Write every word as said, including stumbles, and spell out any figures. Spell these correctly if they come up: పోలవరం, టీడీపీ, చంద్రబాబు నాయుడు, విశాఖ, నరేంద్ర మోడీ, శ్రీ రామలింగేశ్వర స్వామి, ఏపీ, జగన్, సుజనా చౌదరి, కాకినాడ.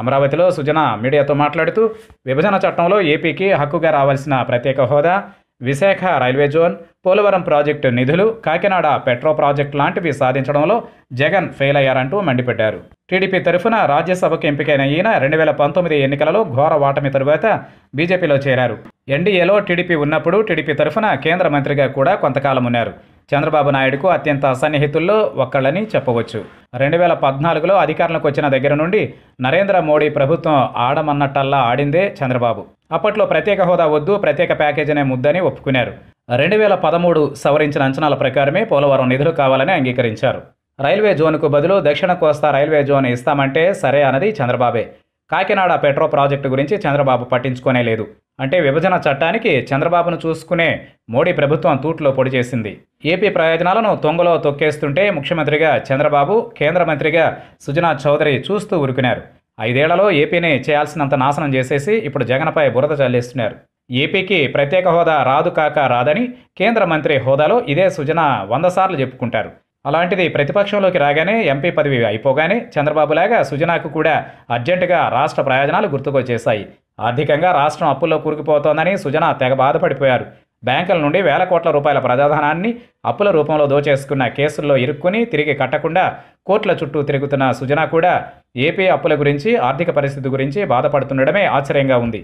అమరావతిలో సుజన మీడియాతో మాట్లాడుతూ, విభజన చట్టంలో ఏపీకి హక్కుగా రావాల్సిన ప్రత్యేక హోదా, విశాఖ railway zone, పోలవరం project నిధులు, కాకినాడ పెట్రో ప్రాజెక్టు లాంటివి సాధించడంలో జగన్ ఫెయిల్ అయ్యారంటూ మండిపెట్టారు. టీడీపీ తరఫున రాజ్యసభకు ఎంపికైన ఈయన రెండు వేల పంతొమ్మిది ఎన్నికలలో ఘోర ఓటమి తరువాత బీజేపీలో చేరారు. ఎన్డీఏలో టీడీపీ ఉన్నప్పుడు టీడీపీ తరఫున కేంద్ర మంత్రిగా కూడా కొంతకాలం ఉన్నారు. చంద్రబాబు నాయుడుకు అత్యంత సన్నిహితుల్లో ఒక్కళ్ళని చెప్పవచ్చు. రెండు వేల పద్నాలుగులో అధికారంలోకి వచ్చిన దగ్గర నుండి నరేంద్ర మోడీ ప్రభుత్వం ఆడమన్నట్టల్లా ఆడిందే చంద్రబాబు. అప్పట్లో ప్రత్యేక హోదా వద్దు, ప్రత్యేక ప్యాకేజీనే ముద్దని ఒప్పుకున్నారు. రెండు వేల పదమూడు సవరించిన అంచనాల ప్రకారమే పోలవరం నిధులు కావాలని అంగీకరించారు. రైల్వే జోన్కు బదులు దక్షిణ కోస్తా రైల్వే జోన్ ఇస్తామంటే సరే అన్నది చంద్రబాబే. కాకినాడ పెట్రో ప్రాజెక్టు గురించి చంద్రబాబు పట్టించుకోనే లేదు. అంటే విభజన చట్టానికి చంద్రబాబును చూసుకునే మోడీ ప్రభుత్వం తూట్లో పొడి చేసింది. ఏపీ ప్రయోజనాలను తొంగలో తొక్కేస్తుంటే ముఖ్యమంత్రిగా చంద్రబాబు, కేంద్ర మంత్రిగా సుజనా చౌదరి చూస్తూ ఉరుకున్నారు. ఐదేళ్లలో ఏపీని చేయాల్సినంత నాశనం చేసేసి ఇప్పుడు జగన్పై బురద చల్లేస్తున్నారు. ఏపీకి ప్రత్యేక హోదా రాదు కాక రాదని కేంద్ర మంత్రి హోదాలో ఇదే సుజనా వంద సార్లు చెప్పుకుంటారు. అలాంటిది ప్రతిపక్షంలోకి రాగానే, ఎంపీ పదవి అయిపోగానే చంద్రబాబులాగా సుజనాకు కూడా అర్జెంటుగా రాష్ట్ర ప్రయోజనాలు గుర్తుకొచ్చేశాయి. ఆర్థికంగా రాష్ట్రం అప్పుల్లో కూరుకుపోతోందని సుజనా తెగ బాధపడిపోయారు. బ్యాంకుల నుండి వేల కోట్ల రూపాయల ప్రజాధనాన్ని అప్పుల రూపంలో దోచేసుకున్న కేసుల్లో ఇరుక్కుని తిరిగి కట్టకుండా కోర్టుల చుట్టూ తిరుగుతున్న సుజనా కూడా ఏపీ అప్పుల గురించి, ఆర్థిక పరిస్థితి గురించి బాధపడుతుండడమే ఆశ్చర్యంగా ఉంది.